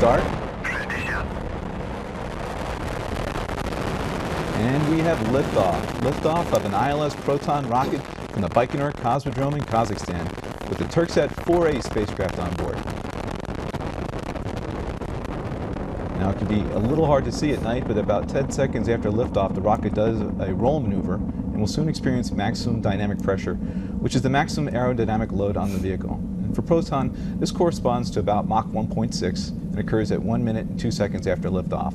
start. And we have liftoff. Liftoff of an ILS Proton rocket from the Baikonur Cosmodrome in Kazakhstan with the Turksat 4A spacecraft on board. Now, it can be a little hard to see at night, but about 10 seconds after liftoff, the rocket does a roll maneuver and will soon experience maximum dynamic pressure, which is the maximum aerodynamic load on the vehicle. And for Proton, this corresponds to about Mach 1.6 and occurs at 1 minute and 2 seconds after liftoff.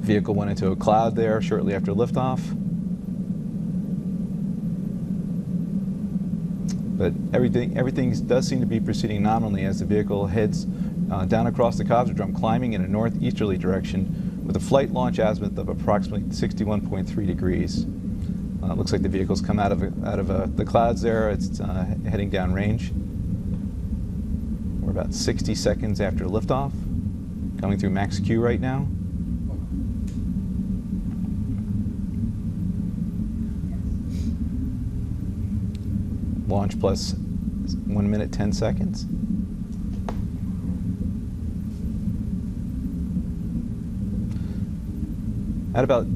The vehicle went into a cloud there shortly after liftoff. But everything does seem to be proceeding nominally as the vehicle heads down across the Cosmodrome, climbing in a northeasterly direction with a flight launch azimuth of approximately 61.3 degrees. Looks like the vehicle's come out of the clouds there. It's heading down range. We're about 60 seconds after liftoff, coming through max Q right now. Launch plus 1 minute 10 seconds. At about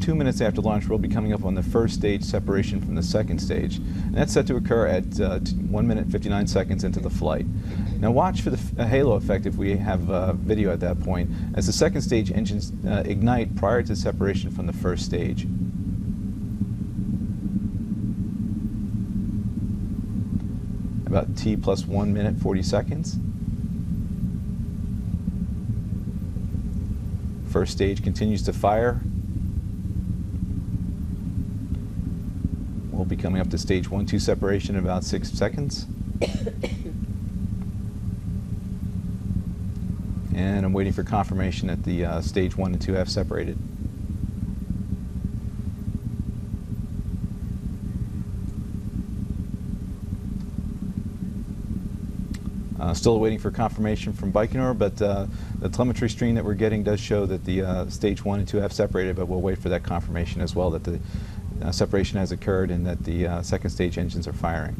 2 minutes after launch, we'll be coming up on the first stage separation from the second stage, and that's set to occur at 1 minute 59 seconds into the flight. Now watch for the halo effect if we have video at that point, as the second stage engines ignite prior to separation from the first stage. About T plus 1 minute 40 seconds. First stage continues to fire. We'll be coming up to stage 1-2 separation in about 6 seconds. And I'm waiting for confirmation that the stage 1 and 2 have separated. Still waiting for confirmation from Baikonur, but the telemetry stream that we're getting does show that the stage 1 and 2 have separated, but we'll wait for that confirmation as well that the separation has occurred and that the second stage engines are firing.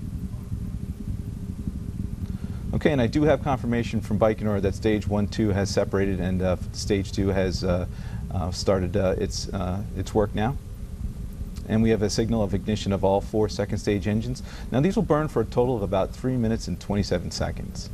Okay, and I do have confirmation from Baikonur that stage 1, 2 has separated and stage 2 has started its work now. And we have a signal of ignition of all 4 second stage engines. Now these will burn for a total of about 3 minutes and 27 seconds.